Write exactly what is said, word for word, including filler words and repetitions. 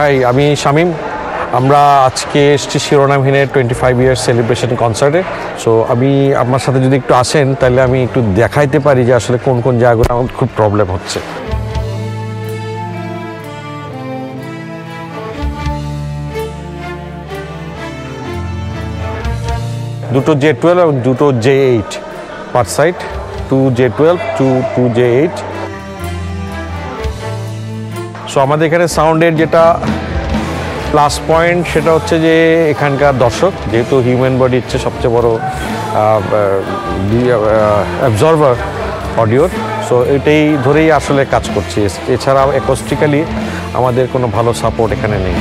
Hi, I'm Shamim. আমরা আজকে এসেছি শিরোনামহীনের twenty-five ইয়ার সেলিব্রেশন কনসার্টে সো আমি আমার সাথে যদি একটু আসেন তাহলে আমি একটু দেখাইতে পারি যে আসলে কোন কোন জায়গাগুলো আমার খুব প্রবলেম হচ্ছে দুটো J twelve এবং দুটো J eight per side two J twelve two J eight so আমাদের এখানে সাউন্ডের যেটা Plus point, সেটা হচ্ছে যে এখানকার দর্শক যেহেতু হিউম্যান বডি হচ্ছে সবচেয়ে বড় অ্যাবজর্বার অডিওর সো এটাই ধরেই আসলে কাজ করছে এছাড়া অ্যাকোস্টিক্যালি আমাদের কোনো ভালো সাপোর্ট এখানে নেই